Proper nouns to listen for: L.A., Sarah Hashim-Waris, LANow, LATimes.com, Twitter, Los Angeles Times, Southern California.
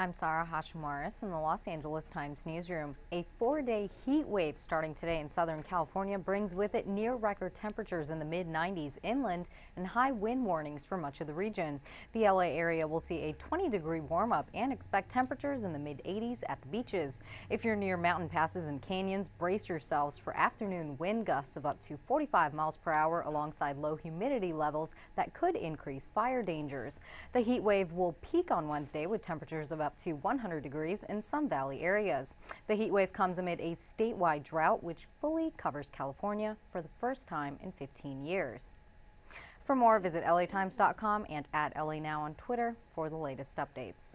I'm Sarah Hashim-Waris in the Los Angeles Times newsroom. A four-day heat wave starting today in Southern California brings with it near-record temperatures in the mid-90s inland and high wind warnings for much of the region. The LA area will see a 20-degree warm-up and expect temperatures in the mid-80s at the beaches. If you're near mountain passes and canyons, brace yourselves for afternoon wind gusts of up to 45 miles per hour alongside low humidity levels that could increase fire dangers. The heat wave will peak on Wednesday with temperatures of up to 100 degrees in some valley areas. The heat wave comes amid a statewide drought which fully covers California for the first time in 15 years. For more, visit LATimes.com and @LANow on Twitter for the latest updates.